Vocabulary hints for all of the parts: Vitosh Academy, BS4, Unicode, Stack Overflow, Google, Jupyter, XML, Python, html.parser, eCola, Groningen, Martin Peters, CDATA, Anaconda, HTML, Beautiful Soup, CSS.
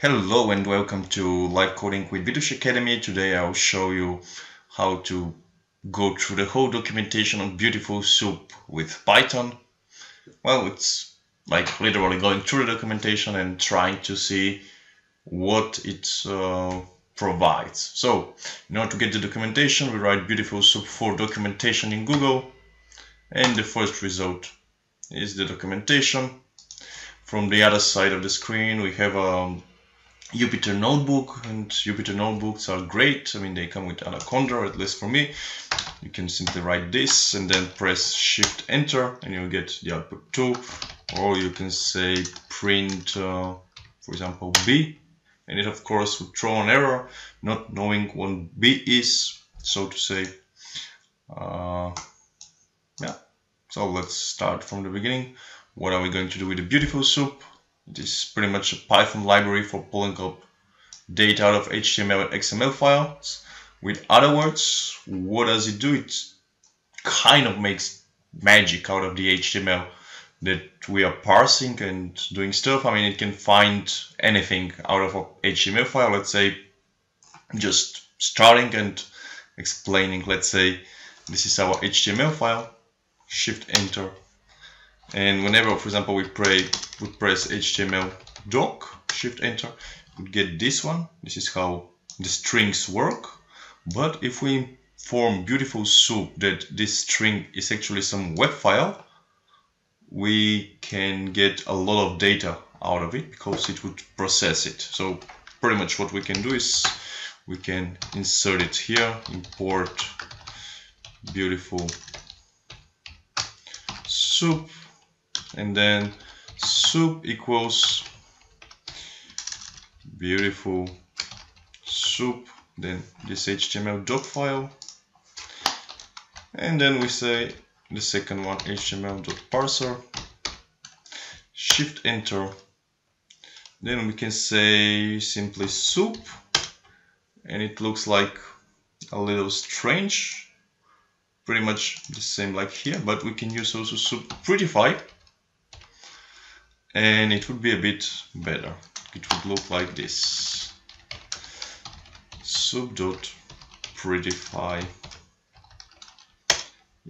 Hello and welcome to Live Coding with Vitosh Academy. Today I'll show you how to go through the whole documentation on Beautiful Soup with Python. Well, it's like literally going through the documentation and trying to see what it provides. So, in order to get the documentation, we write Beautiful Soup for documentation in Google, and the first result is the documentation. From the other side of the screen, we have a Jupyter notebook, and Jupyter notebooks are great. I mean, they come with Anaconda, or at least for me. You can simply write this and then press Shift Enter and you'll get the output 2, or you can say print for example B, and it of course would throw an error not knowing what B is, so to say. Yeah, so let's start from the beginning. What are we going to do with the Beautiful Soup? It is pretty much a Python library for pulling up data out of HTML and XML files. With other words, what does it do? It kind of makes magic out of the HTML that we are parsing and doing stuff. I mean, it can find anything out of an HTML file, let's say, just starting and explaining, let's say, this is our HTML file, Shift Enter. And whenever, for example, we press HTML doc, Shift Enter, we get this one. This is how the strings work. But if we inform Beautiful Soup that this string is actually some web file, we can get a lot of data out of it because it would process it. So pretty much what we can do is we can insert it here, import Beautiful Soup, and then soup equals Beautiful Soup, then this HTML doc file, and then we say the second one, html.parser, Shift Enter, then we can say simply soup, and it looks like a little strange, pretty much the same like here, but we can use also soup prettify, and it would be a bit better. It would look like this: soup.prettify.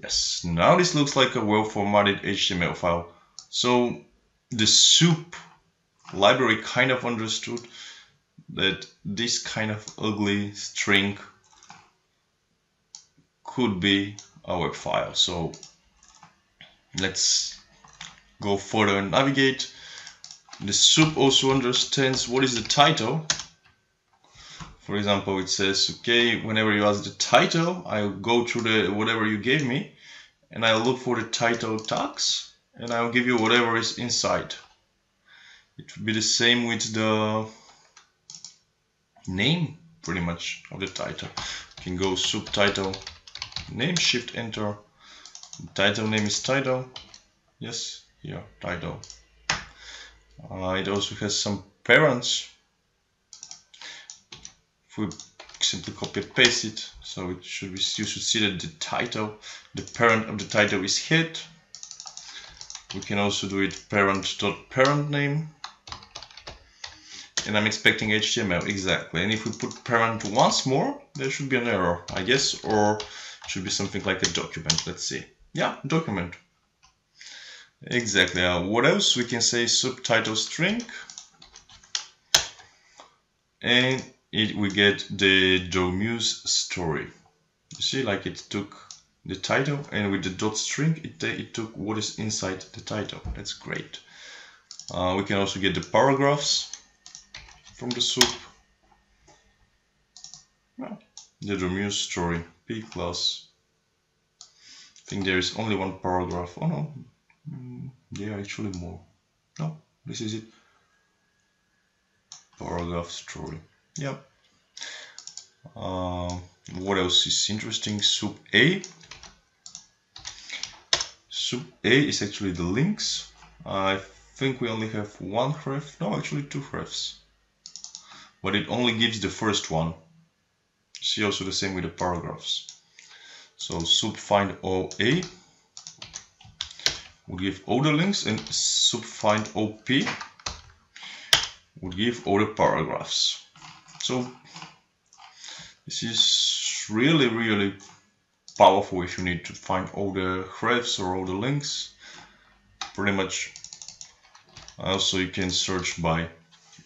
Yes, now this looks like a well-formatted HTML file. So the soup library kind of understood that this kind of ugly string could be a web file. So let's go further and navigate. The soup also understands what is the title. For example, it says, okay, whenever you ask the title, I'll go through the whatever you gave me, and I'll look for the title tags, and I'll give you whatever is inside. It would be the same with the name, pretty much, of the title. You can go subtitle name, Shift Enter. The title name is title. Yes. Yeah, title. It also has some parents. If we simply copy and paste it, so it should be, you should see that the title, the parent of the title is head. We can also do it parent.parentName. And I'm expecting HTML, exactly. And if we put parent once more, there should be an error, I guess, or it should be something like a document. Let's see. Yeah, document. Exactly. What else? We can say subtitle string, and we get the Domus story. You see, like it took the title, and with the dot string, it took what is inside the title. That's great. We can also get the paragraphs from the soup. Well, the Domus story, P class. I think there is only one paragraph. Oh no. There are actually more. No, this is it. Paragraph story. Yep. What else is interesting? Soup A. Soup A is actually the links. I think we only have one href. No, actually two hrefs. But it only gives the first one. See, also the same with the paragraphs. So soup find all A. We'll give all the links, and subfind OP would give all the paragraphs. So this is really, really powerful if you need to find all the graphs or all the links. Pretty much also you can search by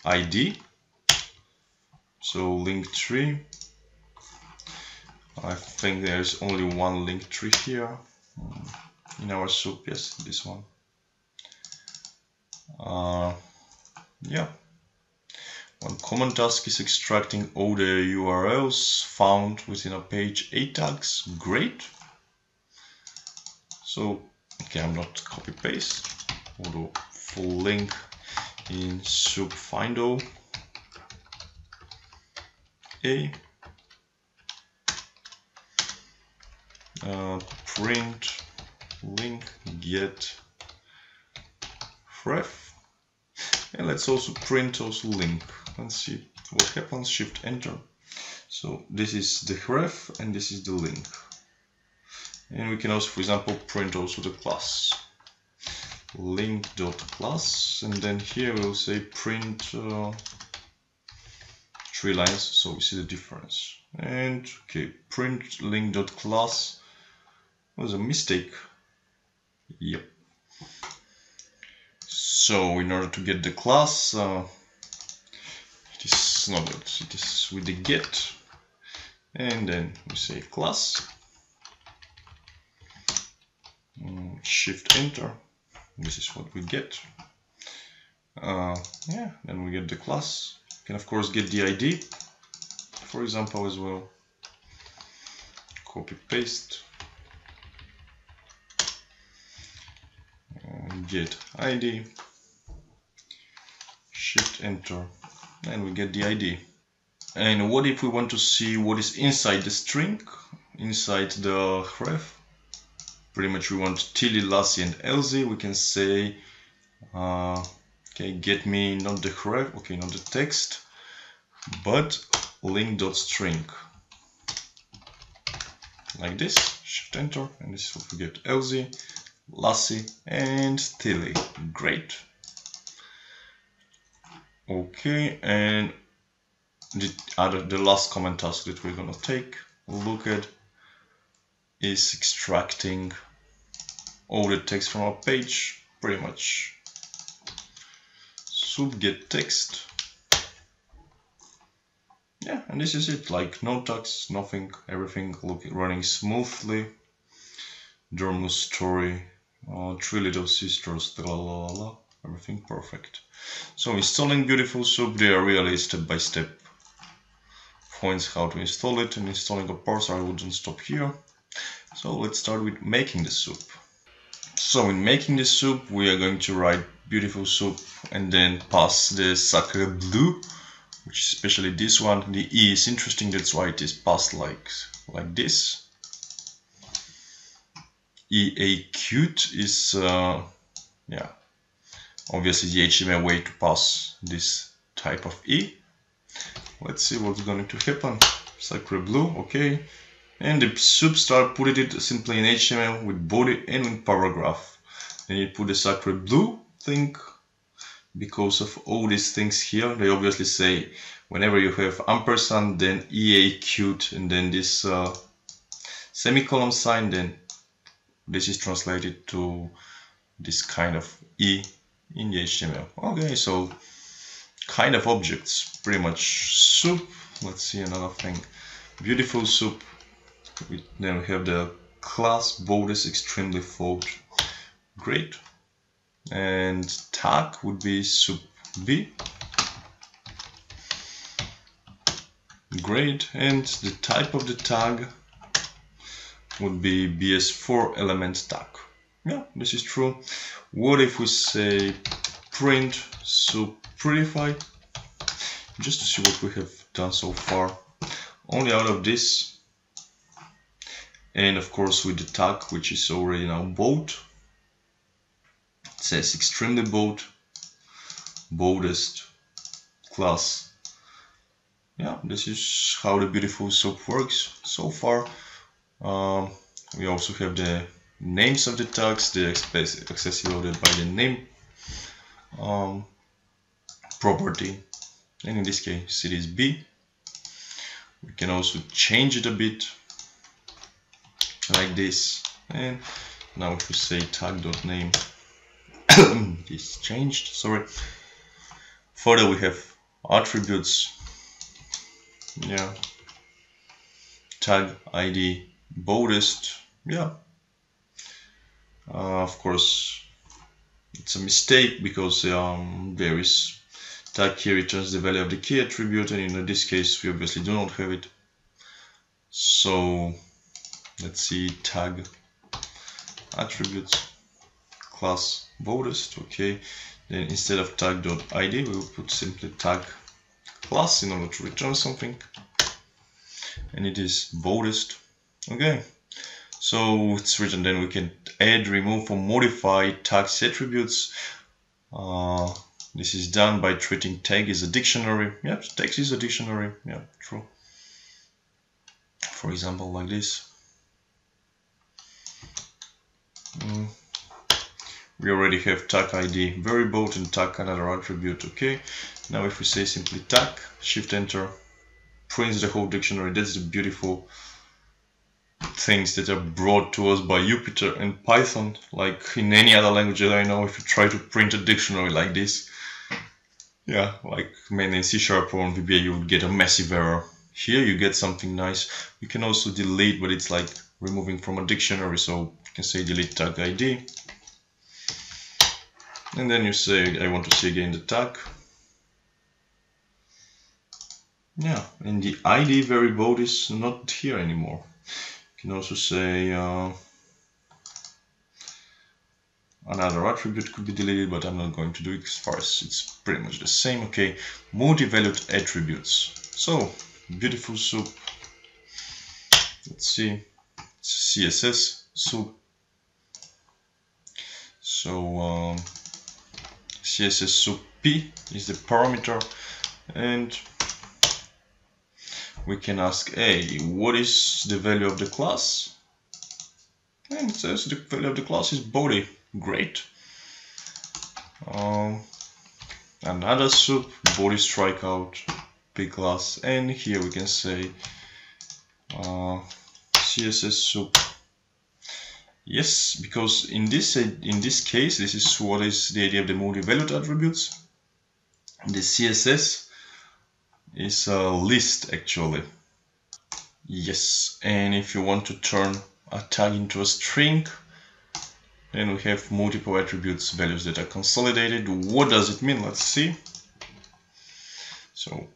ID. So link tree. I think there's only one link tree here in our soup. Yes, this one. Yeah. One common task is extracting all the URLs found within a page. 8 tags, great. So, okay, I'm not copy paste. Although full link in soup find all. A print link get ref, and let's also print also link. Let's see what happens. Shift enter. So this is the ref and this is the link, and we can also, for example, print also the class link.class, and then here we'll say print 3 lines, so we see the difference. And okay, print link.class was a mistake. Yep. So in order to get the class, it is not that, it is with the get, and then we say class, shift enter, this is what we get. Yeah, then we get the class. Can of course get the ID, for example, as well. Copy paste, get ID, shift enter, and we get the ID. And what if we want to see what is inside the string, inside the ref? Pretty much we want Tilly, Lassie, and Elsie. We can say okay, get me not the ref, okay, not the text, but link.string. Like this, shift enter, and this is what we get. Elsie, Lassie, and Tilly. Great. Okay, and the last common task that we're gonna take a look at is extracting all the text from our page, pretty much. Soup get text. Yeah, and this is it. Like no tags, nothing, everything running smoothly. Dormouse story, three little sisters, la la la, everything perfect. So installing Beautiful Soup, they are really step-by-step points how to install it, and installing a parser I wouldn't stop here. So let's start with making the soup. So in making the soup, we are going to write Beautiful Soup and then pass the sacre bleu, which is especially this one. The E is interesting, that's why it is passed like this. EA cute is yeah, obviously the HTML way to pass this type of E. Let's see what's going to happen. Sacre bleu, okay. And the soup star put it simply in HTML with body and with paragraph. Then you put the sacre bleu thing. Because of all these things here, they obviously say whenever you have ampersand, then EA cute, and then this semicolon sign, then this is translated to this kind of E in the HTML. Okay, so kind of objects, pretty much soup. Let's see another thing. Beautiful soup. Then we have the class borders extremely fold. Great. And tag would be soup B. Great. And the type of the tag would be BS4 element tag. Yeah, this is true. What if we say print soup prettify? Just to see what we have done so far. Only out of this. And of course with the tag, which is already now bold. It says extremely bold, boldest class. Yeah, this is how the Beautiful Soup works so far. We also have the names of the tags, the accessible by the name property. and in this case it is B. We can also change it a bit like this, and now if we say tag.name is changed, sorry. Further we have attributes, yeah, tag ID boldest, yeah. Of course it's a mistake because there is tag here returns the value of the key attribute, and in this case we obviously do not have it. So let's see, tag attributes class boldest, okay. Then instead of tag.id we will put simply tag class in order to return something, and it is boldest, okay. So it's written. Then we can add, remove or modify tags attributes. This is done by treating tag as a dictionary. Yep, tag is a dictionary, yeah, true. For example, like this. We already have tag ID variable and tag another attribute, okay. Now if we say simply tag, shift enter, prints the whole dictionary. That's the beautiful things that are brought to us by Jupyter and Python. Like in any other language that I know, if you try to print a dictionary like this, yeah, like mainly in C# or on VBA, you would get a massive error. Here you get something nice. You can also delete, but it's like removing from a dictionary, so you can say delete tag ID. And then you say, I want to see again the tag. Yeah, and the ID variable is not here anymore. You can also say another attribute could be deleted, but I'm not going to do it as far as it's pretty much the same, okay. Multi-valued attributes. So, beautiful soup. Let's see, it's CSS soup. So, CSS soup P is the parameter, and we can ask, hey, what is the value of the class? And it says the value of the class is body. Great. Another soup, body strikeout, P class. And here we can say CSS soup. Yes, because in this case, this is what is the idea of the multi-valued attributes. The CSS is a list actually. Yes, and if you want to turn a tag into a string, then we have multiple attributes values that are consolidated. What does it mean? Let's see. So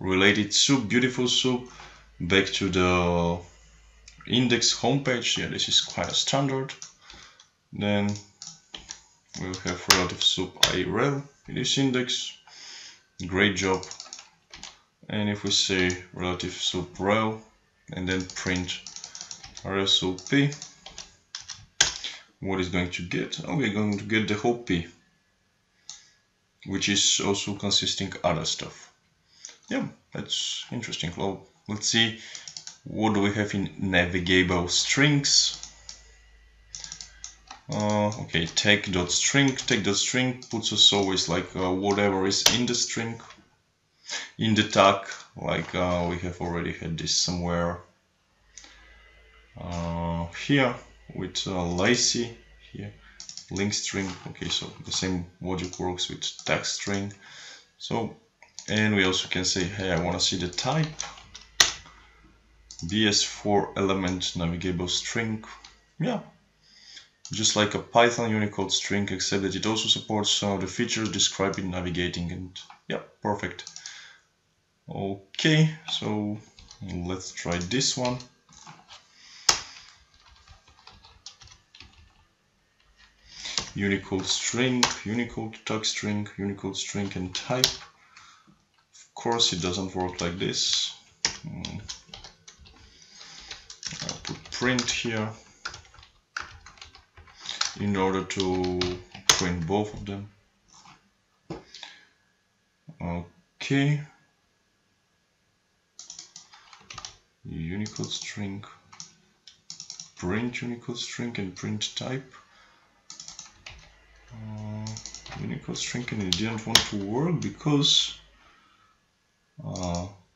related soup, beautiful soup, back to the index homepage. Yeah, this is quite a standard. Then we'll have relative soup irel. It is index. Great job. And if we say relative soup rel and then print rel soup p, what is going to get? Oh, we're going to get the whole p, which is also consisting other stuff. Yeah, that's interesting. Well, let's see what do we have in navigable strings. Okay, tag.string puts us always like whatever is in the string. In the tag, like we have already had this somewhere here with Lacey here, link string. Okay, so the same logic works with tag string. So, and we also can say, hey, I want to see the type BS4 element navigable string. Yeah, just like a Python Unicode string, except that it also supports some of the features described in navigating, and yeah, perfect. Okay, so let's try this one. Unicode string, Unicode tag string, Unicode string and type. Of course it doesn't work like this. I'll put print here in order to print both of them. Okay. Unicode string, print Unicode string and print type. Unicode string, and it didn't want to work because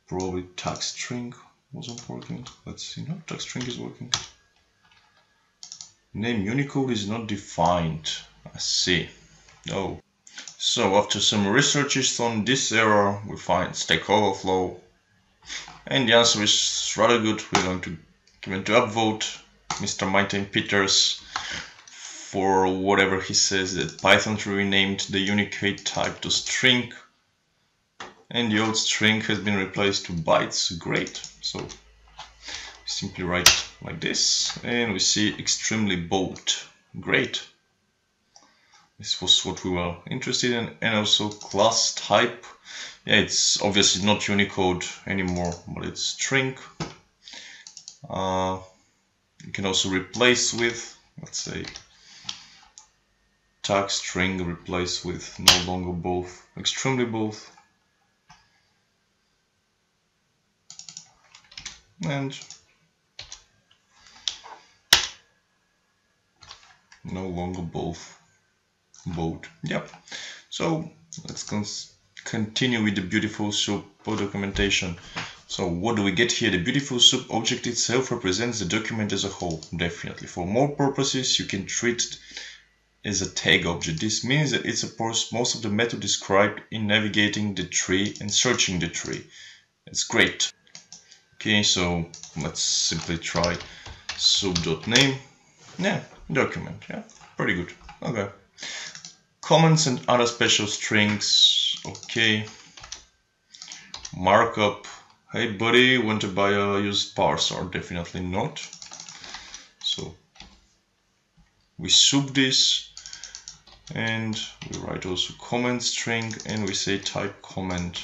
Probably tag string wasn't working. Let's see, no, tag string is working. Name Unicode is not defined. I see. No. So after some researches on this error, we find Stack Overflow, and the answer is rather good. We're going to give to upvote Mr. Martin Peters for whatever he says that Python renamed the Unicode type to string, and the old string has been replaced to bytes. Great. So we simply write like this, and we see extremely bold. Great. This was what we were interested in. And also class type. Yeah, it's obviously not Unicode anymore, but it's string. You can also replace with, let's say, tag string, replace with, no longer both, extremely both. And no longer both, bold. Yep. So let's continue with the Beautiful Soup documentation. So what do we get here? The Beautiful Soup object itself represents the document as a whole. Definitely. For more purposes, you can treat it as a tag object. This means that it supports most of the method described in navigating the tree and searching the tree. It's great. Okay, so let's simply try soup.name. Yeah, document. Yeah, pretty good. Okay. Comments and other special strings. Okay. Markup. Hey buddy, want to buy a used parser? Definitely not. So we soup this, and we write also comment string, and we say type comment.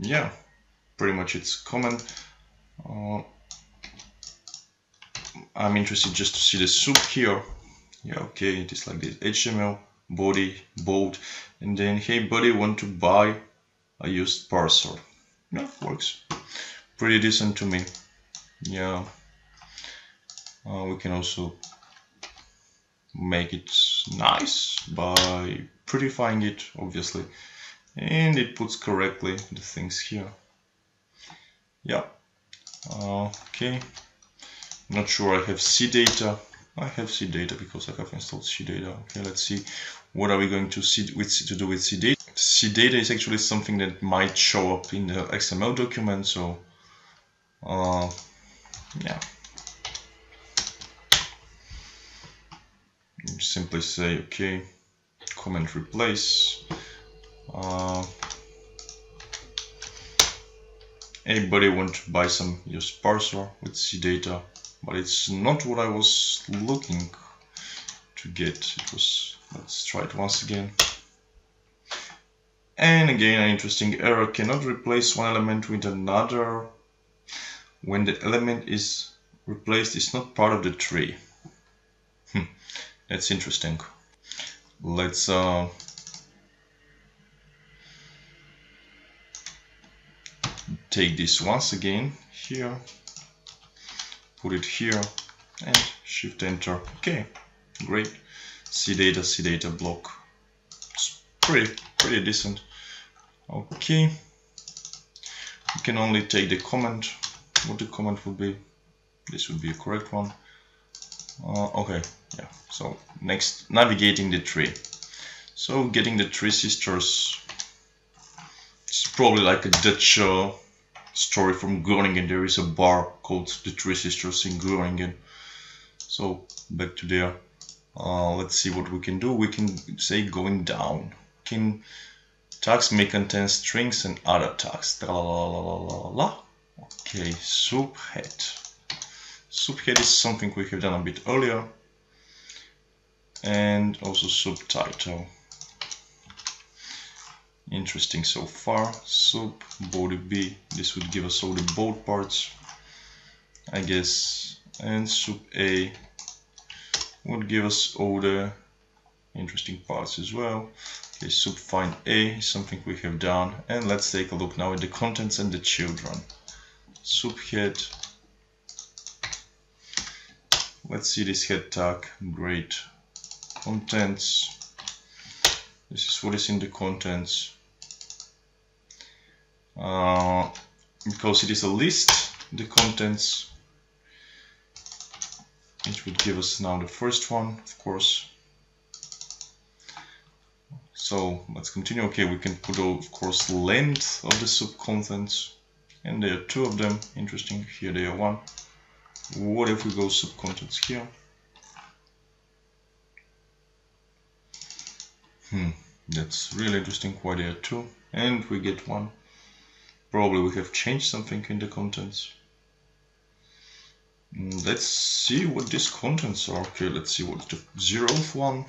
Yeah. Pretty much it's common. I'm interested just to see the soup here. Yeah, okay, it is like this. HTML, body, bold, and then hey buddy, want to buy a used parser? Yeah, works. Pretty decent to me. Yeah. We can also make it nice by prettifying it, obviously. And it puts correctly the things here. Yeah, okay, not sure I have CDATA. I have CDATA because I have installed CDATA. Okay, let's see what are we going to see to do with CDATA. CDATA is actually something that might show up in the XML document, so yeah. You simply say okay, comment replace. Anybody want to buy some used parser with CDATA, but it's not what I was looking to get. It was, let's try it once again. And again, an interesting error. Cannot replace one element with another when the element is replaced is not part of the tree. That's interesting. Let's take this once again here, put it here, and shift enter. Okay, great. CDATA block. It's pretty decent. Okay, you can only take the comment. What the comment would be? This would be a correct one. Okay, yeah. So next, navigating the tree. So getting the three sisters. It's probably like a Dutch story from Groningen. There is a bar called the Three Sisters in Groningen. So back to there. Let's see what we can do. We can say going down. Can tags may contain strings and other tags. La, la, la, la, la, la. Okay, soup head. Soup head is something we have done a bit earlier, and also subtitle. Interesting so far. Soup, body B, this would give us all the bold parts, I guess, and soup A would give us all the interesting parts as well. Okay, soup find A, something we have done, and let's take a look now at the contents and the children. Soup head, let's see this head tag. Great. Contents, this is what is in the contents. because it is a list, the contents, which would give us now the first one, of course. So let's continue. Okay, we can put, of course, length of the soup contents, and there are two of them. Interesting, here they are one. What if we go soup contents here? That's really interesting why there are two, and we get one. Probably we have changed something in the contents. Let's see what these contents are. Okay, let's see what's the 0th one.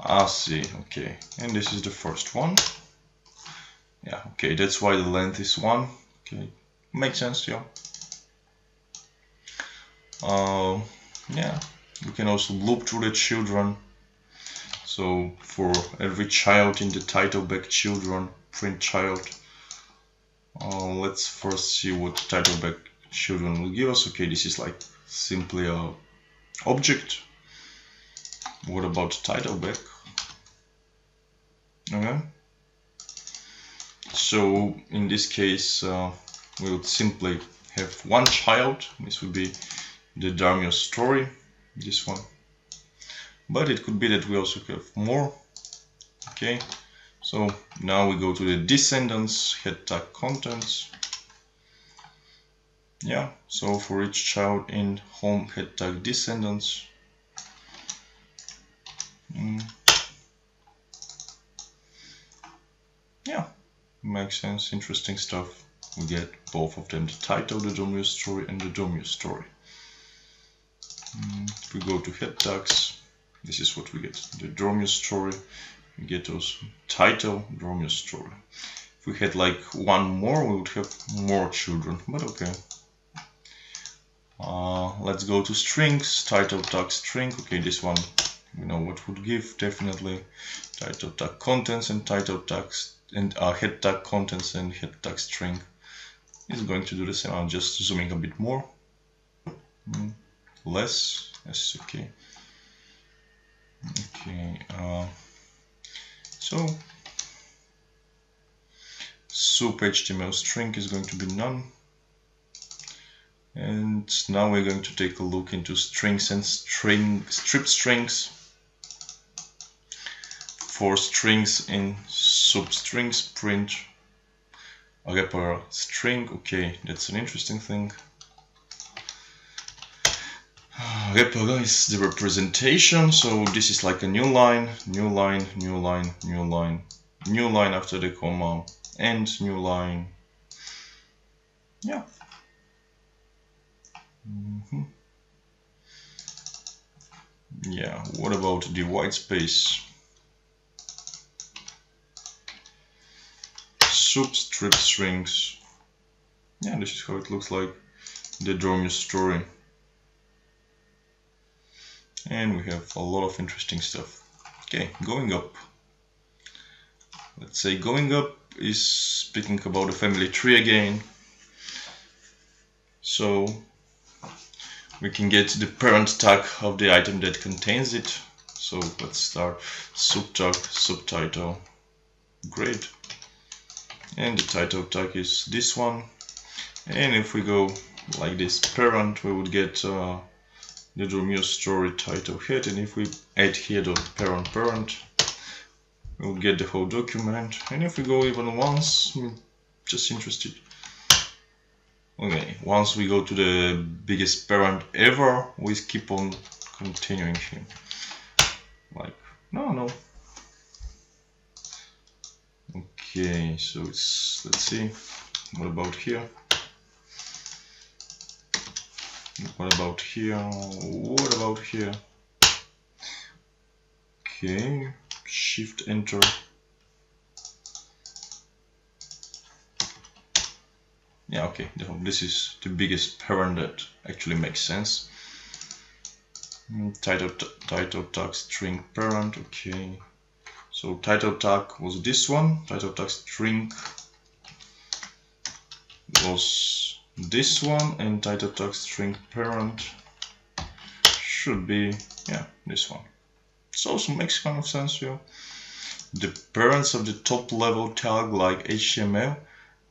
I see, okay, and this is the first one. Yeah, okay, that's why the length is 1. Okay, makes sense, yeah. Yeah, we can also loop through the children. So for every child in the title back children, print child. Let's first see what title back children will give us. Okay, this is like simply a object. What about title back? Okay. So in this case, we would simply have one child. This would be the Darmio story, this one. But it could be that we also have more. Okay. So now we go to the descendants, head tag contents. Yeah. So for each child in home head tag descendants. Yeah, makes sense. Interesting stuff. We get both of them, the title, the Domio story, and the Domio story. If we go to head tags, this is what we get, the Domio story. We get also title, Domio story. If we had like one more, we would have more children, but okay. Let's go to strings, title tag string. Okay, this one we know what would give, definitely. Title tag contents and title tags and head tag contents and head tag string is going to do the same. I'm just zooming a bit more. Less, that's okay. Okay, so soup HTML string is going to be none. And now we're going to take a look into strings and strip strings. For strings in substrings, print a wrapper string. Okay, that's an interesting thing. Wrapper is the representation, so this is like a new line, new line, new line, new line, new line after the comma, and new line. Yeah. Yeah, what about the white space? Soup strip strings. Yeah, this is how it looks like, the Dormio story. And we have a lot of interesting stuff. Okay, going up. Let's say going up is speaking about the family tree again. So we can get the parent tag of the item that contains it. So let's start sub tag, subtitle. Great. And the title tag is this one, and if we go like this parent, we would get the Dormio story title head, and if we add here the parent parent, we will get the whole document. And if we go even once, just interested. Okay, once we go to the biggest parent ever, we keep on continuing here. Like no. Okay, so it's, let's see, what about here? What about here? What about here? Okay, shift enter. Yeah, okay, this is the biggest parent that actually makes sense. Title tag string parent, okay. So title tag was this one, title tag string was this one, and title tag string parent should be, yeah, this one. It also makes kind of sense, yeah. The parents of the top level tag like HTML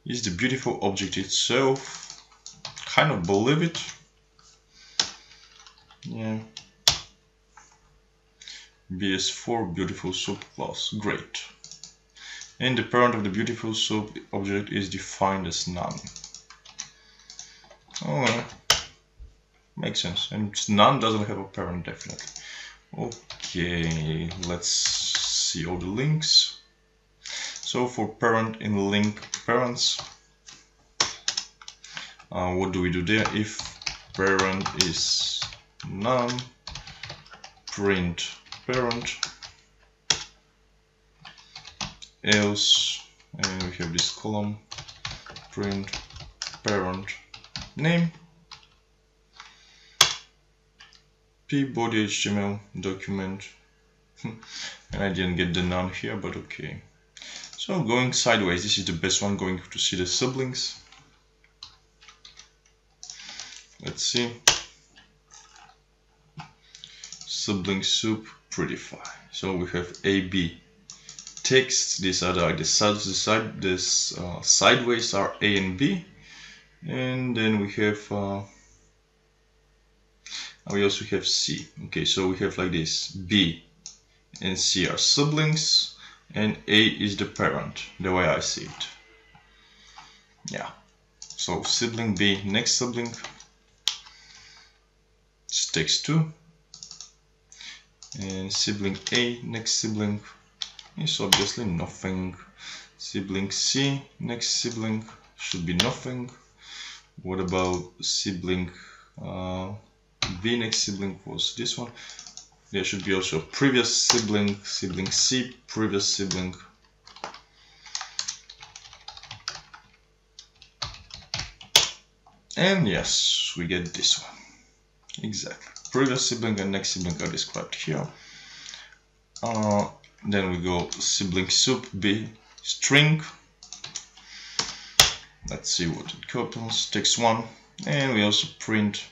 is the beautiful object itself. Kind of believe it. Yeah. BS4 beautiful soup class. Great. And the parent of the beautiful soup object is defined as none. Alright. Makes sense. And none doesn't have a parent, definitely. Okay, let's see all the links. So for parent in link parents, what do we do there? If parent is none, print parent, else, and we have this column, print parent name, p-body HTML document, and I didn't get the none here, but okay. So going sideways, this is the best one, going to see the sublinks. Let's see. Sublink soup prettify. So we have AB texts, these are like sideways are A and B. And then we have we also have C. Okay, so we have like this, B and C are sublinks. And A is the parent, the way I see it. Yeah. So sibling B, next sibling, it's text 2. And sibling A, next sibling, is obviously nothing. Sibling C, next sibling, should be nothing. What about sibling B, next sibling was this one. There should be also previous sibling, sibling C, previous sibling. And yes, we get this one. Exactly. Previous sibling and next sibling are described here. Then we go sibling soup B string. Let's see what it contains. Text 1. And we also print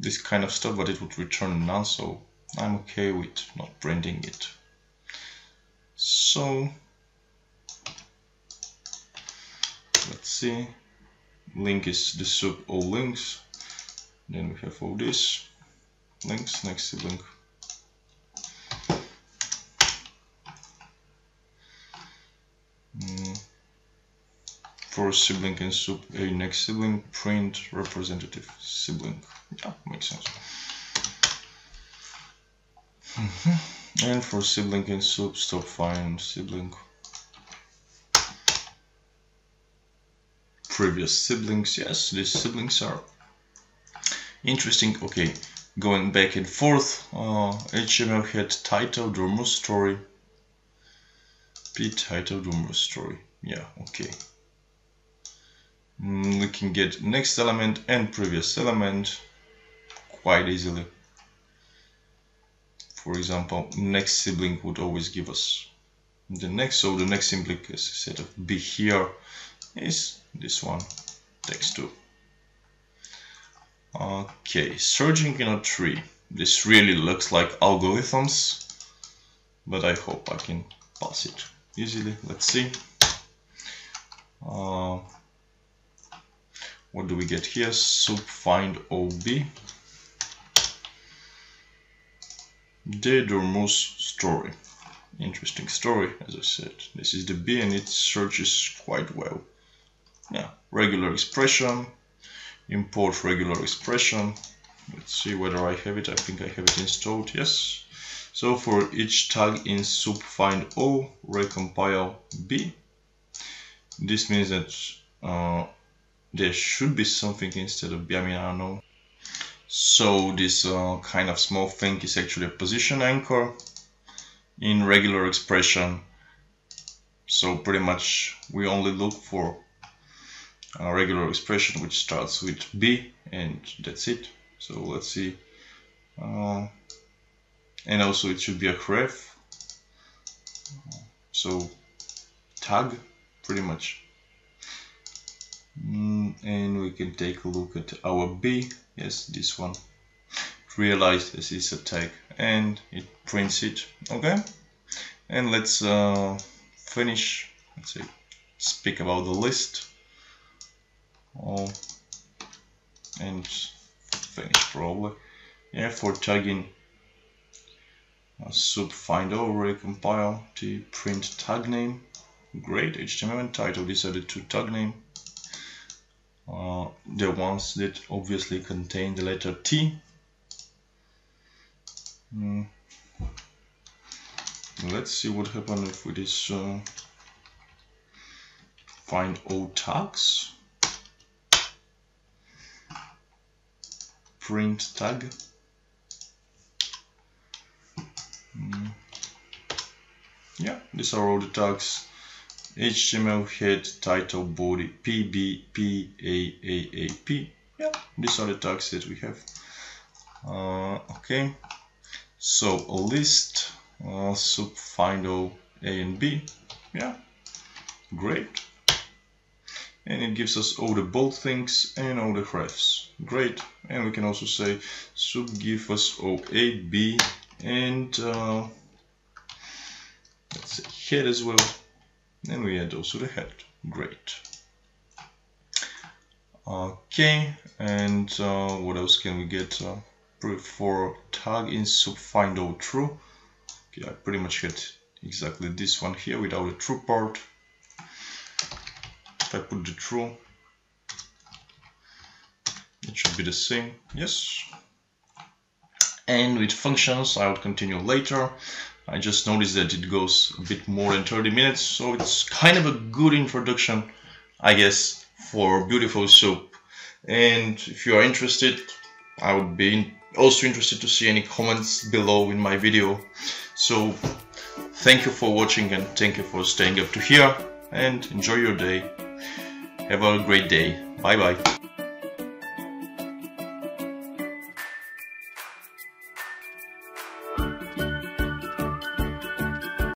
this kind of stuff, but it would return none, so I'm okay with not printing it. So let's see, link is the sub all links, then we have all this links, next sibling, first sibling and sub A, next sibling, print representative sibling. Yeah, makes sense. And for sibling and sub, stop find sibling, previous siblings. Yes, these siblings are interesting. Okay, going back and forth. HTML had title, drummer story, p title, drummer story. Yeah, okay. We can get next element and previous element quite easily. For example, next sibling would always give us the next, so the next sibling set of B here is this one, text 2. Okay, searching in a tree. This really looks like algorithms, but I hope I can pass it easily. Let's see. What do we get here? Sub find OB. The Dormouse story. Interesting story, as I said. This is the B and it searches quite well. Yeah, regular expression. Import regular expression. Let's see whether I have it. I think I have it installed. Yes. So for each tag in sub find O, recompile B. This means that there should be something instead of B, I mean, I don't know. So this kind of small thing is actually a position anchor in regular expression. So pretty much we only look for a regular expression which starts with B and that's it. So let's see. And also it should be a href. So tag, pretty much. And we can take a look at our B. Yes, this one. Realized this is a tag, and it prints it. Okay. And let's finish. Let's say speak about the list. Oh, and finish probably. Yeah, for tagging, soup find over, recompile to print tag name. Great, HTML and title decided to tag name. The ones that obviously contain the letter T. Let's see what happens if we just find all tags, print tag. Yeah, these are all the tags. HTML, head, title, body, PB, PAAAP. Yeah, these are the tags that we have. Okay, so a list, sub, find all, A and B. Yeah, great. And it gives us all the bold things and all the graphs. Great. And we can also say sub give us all A, B, and let's say head as well. Then we add also the head. Great. Okay, and what else can we get? For tag in sub find all true. Okay, I pretty much had exactly this one here without a true part. If I put the true, it should be the same. Yes. And with functions, I will continue later. I just noticed that it goes a bit more than 30 minutes, so it's kind of a good introduction, I guess, for Beautiful Soup. And if you are interested, I would be also interested to see any comments below in my video. So thank you for watching and thank you for staying up to here, and enjoy your day. Have a great day. Bye bye.